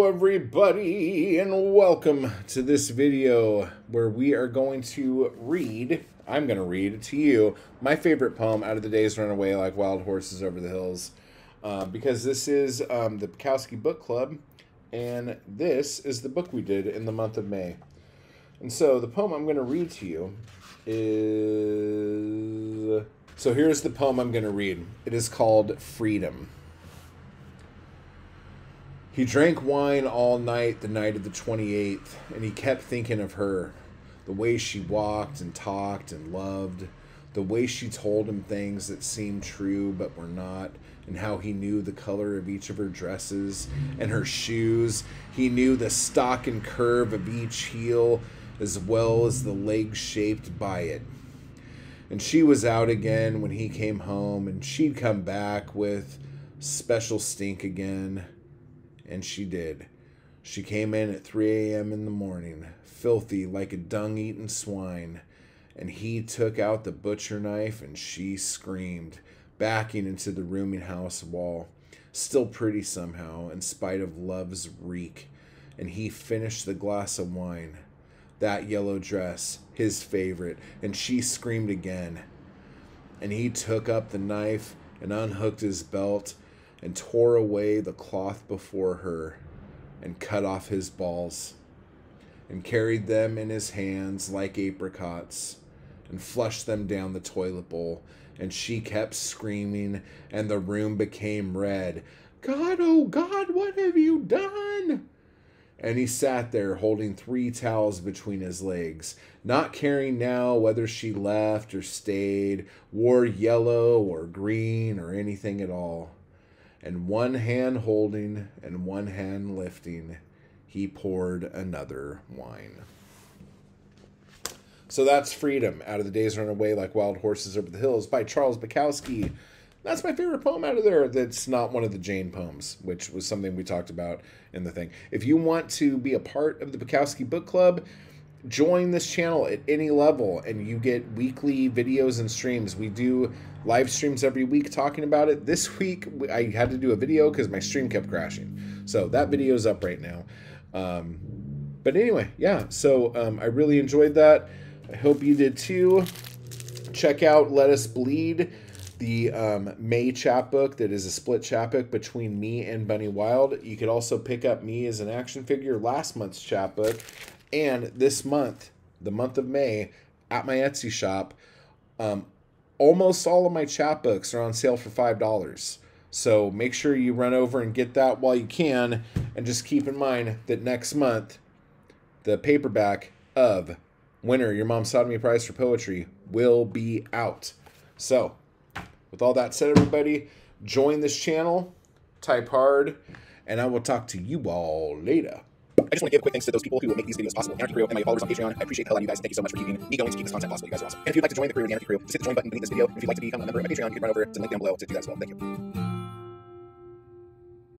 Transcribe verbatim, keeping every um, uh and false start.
Hello everybody and welcome to this video where we are going to read, I'm going to read to you, my favorite poem out of The Days Run Away Like Wild Horses Over the Hills. Uh, because this is um, the Bukowski Book Club and this is the book we did in the month of May. And so the poem I'm going to read to you is... So here's the poem I'm going to read. It is called Freedom. He drank wine all night the night of the twenty-eighth, and he kept thinking of her, the way she walked and talked and loved, the way she told him things that seemed true but were not, and how he knew the color of each of her dresses and her shoes. He knew the stock and curve of each heel as well as the leg shaped by it. And she was out again when he came home, and she'd come back with special stink again. And she did. She came in at three A M in the morning, filthy like a dung-eaten swine, and he took out the butcher knife and she screamed, backing into the rooming house wall, still pretty somehow, in spite of love's reek. And he finished the glass of wine, that yellow dress, his favorite, and she screamed again. And he took up the knife and unhooked his belt and tore away the cloth before her, and cut off his balls, and carried them in his hands like apricots, and flushed them down the toilet bowl, and she kept screaming, and the room became red. God, oh God, what have you done? And he sat there holding three towels between his legs, not caring now whether she left or stayed, wore yellow or green or anything at all. And one hand holding and one hand lifting, he poured another wine. So that's Freedom, out of The Days Run Away Like Wild Horses Over the Hills by Charles Bukowski. That's my favorite poem out of there that's not one of the Jane poems, which was something we talked about in the thing. If you want to be a part of the Bukowski Book Club, join this channel at any level and you get weekly videos and streams. We do live streams every week talking about it. This week I had to do a video because my stream kept crashing, so that video is up right now. Um, but anyway, yeah, so um, I really enjoyed that. I hope you did too. Check out Let Us Bleed, the um, May chapbook that is a split chapbook between me and Bunny Wild. You could also pick up me as an action figure, last month's chapbook, and this month, the month of May, at my Etsy shop. Um, almost all of my chapbooks are on sale for five dollars. So make sure you run over and get that while you can. And just keep in mind that next month, the paperback of Winner, Your Mom Sodomy Prize for Poetry will be out. So with all that said, everybody, join this channel, type hard, and I will talk to you all later. I just want to give quick thanks to those people who will make these videos possible. Anarchy Crew and my followers on Patreon. I appreciate the hell out of you guys. Thank you so much for keeping me going to keep this content possible. You guys are awesome. And if you'd like to join the crew of the Anarchy Crew, just hit the join button beneath this video. And if you'd like to become a member of my Patreon, you can run over to the link down below to do that as well. Thank you.